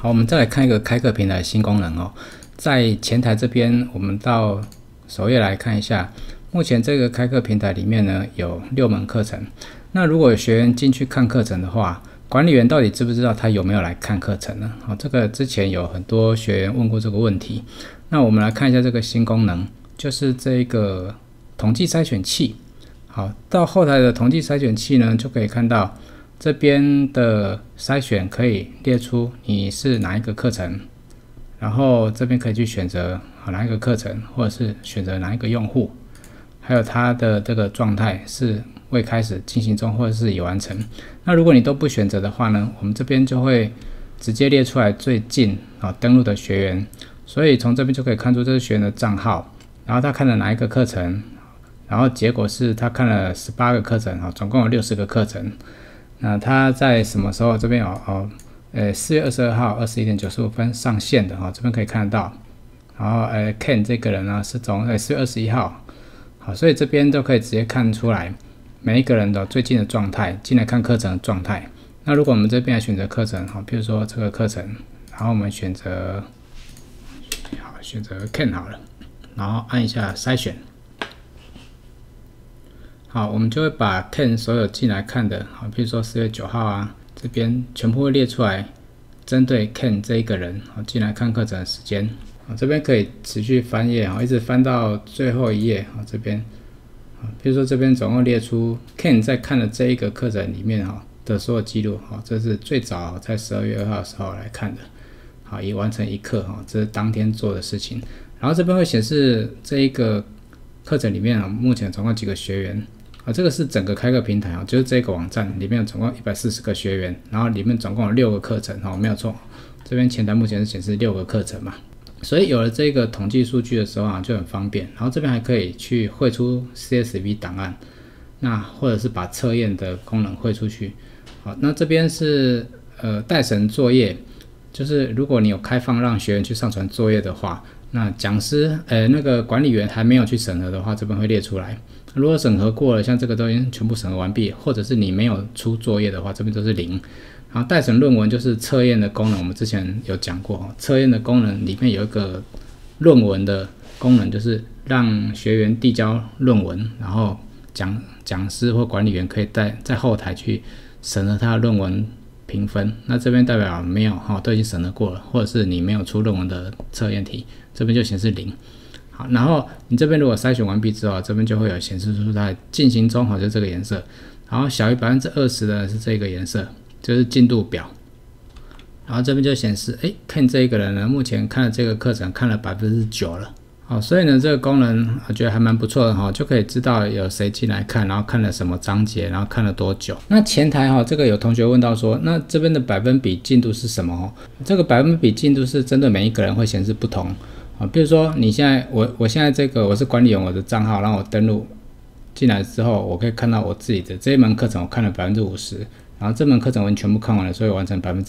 好，我们再来看一个开课平台的新功能哦。在前台这边，我们到首页来看一下，目前这个开课平台里面呢有6门课程。那如果有学员进去看课程的话，管理员到底知不知道他有没有来看课程呢？好，这个之前有很多学员问过这个问题。那我们来看一下这个新功能，就是这个统计筛选器。好，到后台的统计筛选器呢，就可以看到这边的筛选可以列出你是哪一个课程，然后这边可以去选择哪一个课程，或者是选择哪一个用户，还有它的这个状态是未开始、进行中或者是已完成。那如果你都不选择的话呢，我们这边就会直接列出来最近登录的学员，所以从这边就可以看出这是学员的账号，然后他看了哪一个课程，然后结果是他看了18个课程，总共有60个课程。那他在什么时候这边4月22号21:95上线的这边可以看得到。然后Ken 这个人呢是从4月21号，好，所以这边都可以直接看出来每一个人的最近的状态，进来看课程的状态。那如果我们这边来选择课程，好，比如说这个课程，然后我们选择 Ken 好了，然后按一下筛选。好，我们就会把 Ken 所有进来看的，好，比如说4月9号啊，这边全部会列出来，针对 Ken 这一个人，好，进来看课程的时间。好，这边可以持续翻页，好，一直翻到最后一页。好，这边，好，比如说这边总共列出 Ken 在看的这一个课程里面哈的所有记录，好，这是最早在12月2号的时候来看的，好，已完成一课，哈，这是当天做的事情。然后这边会显示这一个课程里面啊，目前总共几个学员。啊，这个是整个开课平台啊，就是这个网站里面总共140个学员，然后里面总共有6个课程哦，没有错。这边前台目前是显示6个课程嘛，所以有了这个统计数据的时候啊，就很方便。然后这边还可以去汇出 CSV 档案，那或者是把测验的功能汇出去。好，那这边是带神作业，就是如果你有开放让学员去上传作业的话，那讲师那个管理员还没有去审核的话，这边会列出来。如果审核过了，像这个都已经全部审核完毕，或者是你没有出作业的话，这边都是0。然后带审论文就是测验的功能，我们之前有讲过，测验的功能里面有一个论文的功能，就是让学员递交论文，然后讲师或管理员可以在后台去审核他的论文评分。那这边代表没有都已经审核过了，或者是你没有出论文的测验题，这边就显示0。好，然后你这边如果筛选完毕之后，这边就会有显示出它进行中，好，就这个颜色，然后小于 20% 的是这个颜色，就是进度表。然后这边就显示，哎，看这一个人呢，目前看了这个课程看了 9% 了。好，所以呢这个功能我觉得还蛮不错的哈，就可以知道有谁进来看，然后看了什么章节，然后看了多久。那前台哈，这个有同学问到说，那这边的百分比进度是什么？哦，这个百分比进度是针对每一个人会显示不同。啊，比如说你现在我现在这个我是管理员，我的账号让我登录进来之后，我可以看到我自己的这一门课程我看了 50%， 然后这门课程我全部看完了，所以完成 100%。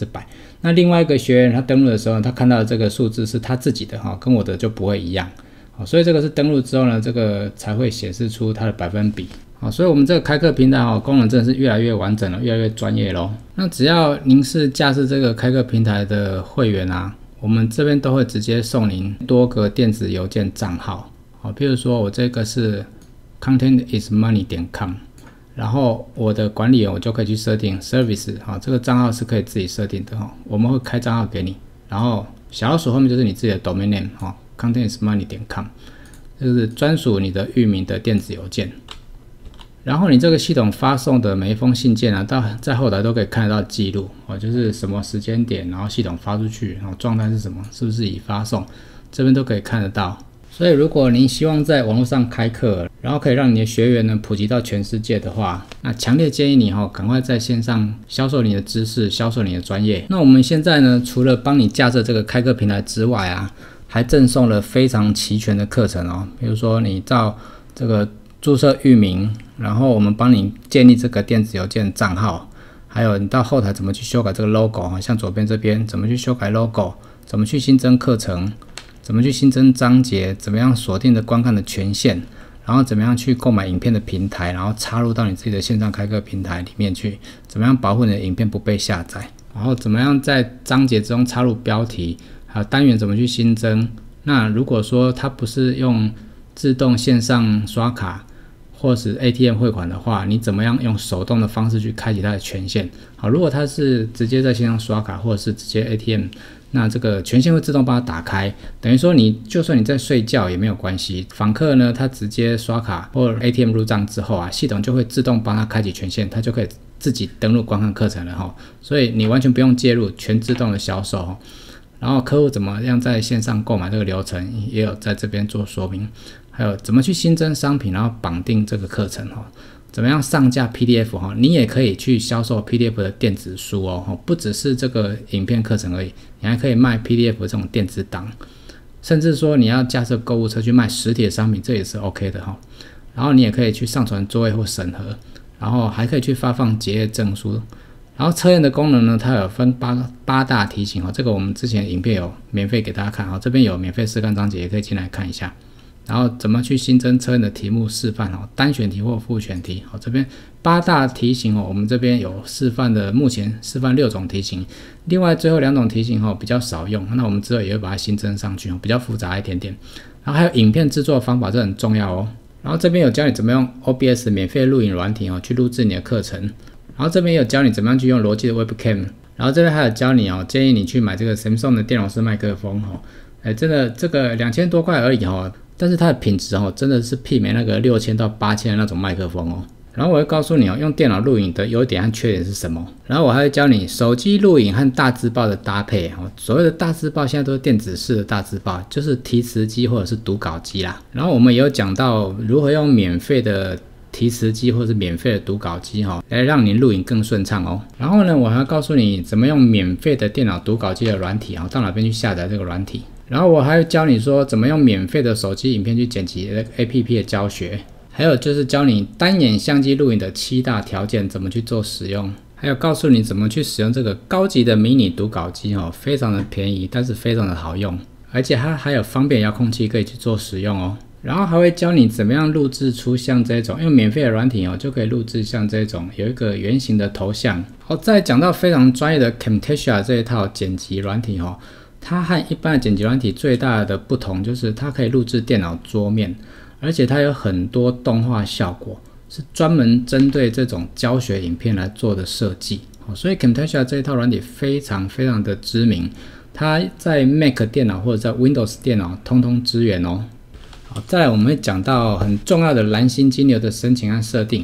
那另外一个学员他登录的时候，他看到这个数字是他自己的哈，跟我的就不会一样。好，所以这个是登录之后呢，这个才会显示出它的百分比。好，所以我们这个开课平台功能真的是越来越完整了，越来越专业咯。那只要您是架设这个开课平台的会员啊，我们这边都会直接送您多个电子邮件账号，好，譬如说我这个是 contentismoney.com， 然后我的管理员我就可以去设定 service， 好，这个账号是可以自己设定的哈，我们会开账号给你，然后小老鼠后面就是你自己的 domain name 哈 ，contentismoney.com， 这是专属你的域名的电子邮件。然后你这个系统发送的每一封信件啊，在后台都可以看得到记录哦，就是什么时间点，然后系统发出去，然后状态是什么，是不是已发送，这边都可以看得到。所以如果您希望在网络上开课，然后可以让你的学员呢普及到全世界的话，那强烈建议你赶快在线上销售你的知识，销售你的专业。那我们现在呢，除了帮你架设这个开课平台之外啊，还赠送了非常齐全的课程哦，比如说你到这个注册域名，然后我们帮你建立这个电子邮件账号，还有你到后台怎么去修改这个 logo， 像左边这边怎么去修改 logo， 怎么去新增课程，怎么去新增章节，怎么样锁定的观看的权限，然后怎么样去购买影片的平台，然后插入到你自己的线上开课平台里面去，怎么样保护你的影片不被下载。然后怎么样在章节中插入标题，还有单元怎么去新增。那如果说它不是用自动线上刷卡或是 ATM 汇款的话，你怎么样用手动的方式去开启它的权限？好，如果它是直接在线上刷卡或者是直接 ATM， 那这个权限会自动帮它打开，等于说你就算你在睡觉也没有关系。访客呢，他直接刷卡或 ATM 入账之后啊，系统就会自动帮他开启权限，他就可以自己登录观看课程了哈。所以你完全不用介入，全自动的销售。然后客户怎么样在线上购买这个流程也有在这边做说明，还有怎么去新增商品，然后绑定这个课程哈。怎么样上架 PDF 哈？你也可以去销售 PDF 的电子书哦，不只是这个影片课程而已，你还可以卖 PDF 这种电子档，甚至说你要架设购物车去卖实体的商品，这也是 OK 的哈。然后你也可以去上传作业或审核，然后还可以去发放结业证书。然后测验的功能呢，它有分八大题型哈，这个我们之前影片有免费给大家看哈，这边有免费试看章节，也可以进来看一下。然后怎么去新增测验的题目示范哦，单选题或复选题哦，这边八大题型哦，我们这边有示范的，目前示范6种题型，另外最后2种题型哦比较少用，那我们之后也会把它新增上去哦，比较复杂一点点。然后还有影片制作方法，这很重要哦。然后这边有教你怎么用 OBS 免费录影软体哦去录制你的课程，然后这边有教你怎么样去用逻辑的 Webcam， 然后这边还有教你哦，建议你去买这个 Samson 的电容式麦克风哦，哎，真的这个2000多块而已哦。但是它的品质哦，真的是媲美那个6000到8000的那种麦克风哦。然后我会告诉你哦，用电脑录影的优点和缺点是什么。然后我还会教你手机录影和大字报的搭配哦。所谓的大字报现在都是电子式的大字报，就是提词机或者是读稿机啦。然后我们也有讲到如何用免费的提词机或是免费的读稿机哦，来让你录影更顺畅哦。然后呢，我还要告诉你怎么用免费的电脑读稿机的软体哦，到哪边去下载这个软体。然后我还会教你说怎么用免费的手机影片去剪辑 APP 的教学，还有就是教你单眼相机录影的7大条件怎么去做使用，还有告诉你怎么去使用这个高级的迷你读稿机哦，非常的便宜，但是非常的好用，而且它还有方便遥控器可以去做使用哦。然后还会教你怎么样录制出像这种用免费的软体哦，就可以录制像这种有一个圆形的头像。好，再讲到非常专业的 Camtasia 这一套剪辑软体哦。它和一般的剪辑软体最大的不同就是它可以录制电脑桌面，而且它有很多动画效果，是专门针对这种教学影片来做的设计。所以 Camtasia 这一套软体非常非常的知名，它在 Mac 电脑或者在 Windows 电脑通通支援哦。好，再来我们会讲到很重要的蓝心金流的申请和设定，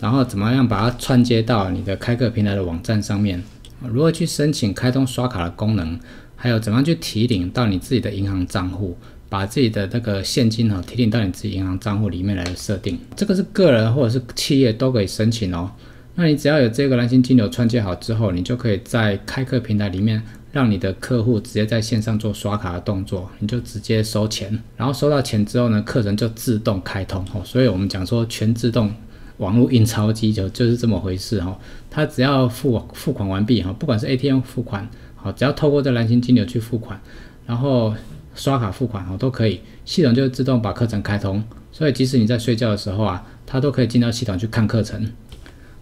然后怎么样把它串接到你的开课平台的网站上面，如何去申请开通刷卡的功能，还有怎么样去提领到你自己的银行账户，把自己的那个现金哦提领到你自己银行账户里面来的设定，这个是个人或者是企业都可以申请哦。那你只要有这个蓝心金流串接好之后，你就可以在开课平台里面让你的客户直接在线上做刷卡的动作，你就直接收钱，然后收到钱之后呢，课程就自动开通哦。所以我们讲说全自动网络印钞机就是这么回事哦。它只要付款完毕哈，不管是 ATM 付款。好，只要透过这蓝心金流去付款，然后刷卡付款哦都可以，系统就自动把课程开通，所以即使你在睡觉的时候啊，它都可以进到系统去看课程。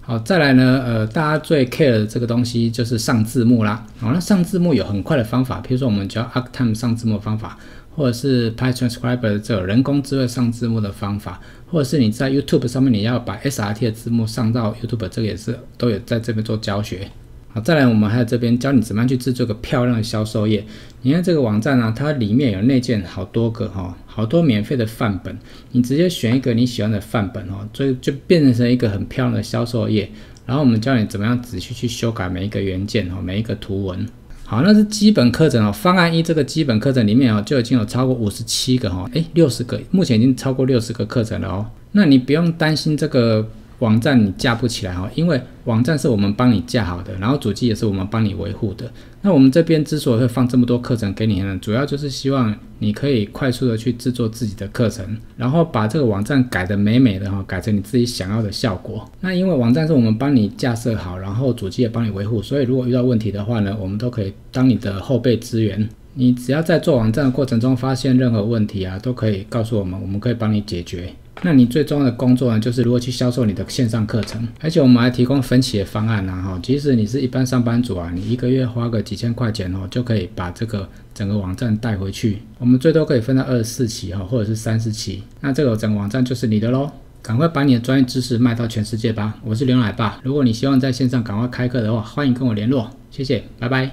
好，再来呢，大家最 care 的这个东西就是上字幕啦。好，那上字幕有很快的方法，比如说我们教 ArcTime 上字幕的方法，或者是 PyTranscriber 这种人工智慧上字幕的方法，或者是你在 YouTube 上面你要把 SRT 的字幕上到 YouTube， 这个也是都有在这边做教学。好，再来我们还有这边教你怎么样去制作个漂亮的销售页。你看这个网站啊，它里面有内建好多个哦，好多免费的范本，你直接选一个你喜欢的范本哦，就变成一个很漂亮的销售页。然后我们教你怎么样仔细去修改每一个元件哦，每一个图文。好，那是基本课程哦，方案一这个基本课程里面哦，就已经有超过57个哦，60个，目前已经超过60个课程了哦。那你不用担心这个网站你架不起来哦，因为网站是我们帮你架好的，然后主机也是我们帮你维护的。那我们这边之所以会放这么多课程给你呢，主要就是希望你可以快速的去制作自己的课程，然后把这个网站改得美美的哦，改成你自己想要的效果。那因为网站是我们帮你架设好，然后主机也帮你维护，所以如果遇到问题的话呢，我们都可以当你的后备资源。你只要在做网站的过程中发现任何问题啊，都可以告诉我们，我们可以帮你解决。那你最重要的工作呢，就是如何去销售你的线上课程，而且我们还提供分期的方案啊，哈，即使你是一般上班族啊，你一个月花个几千块钱哦，就可以把这个整个网站带回去。我们最多可以分到24期哈，或者是30期，那这个整个网站就是你的咯。赶快把你的专业知识卖到全世界吧！我是牛奶爸，如果你希望在线上赶快开课的话，欢迎跟我联络，谢谢，拜拜。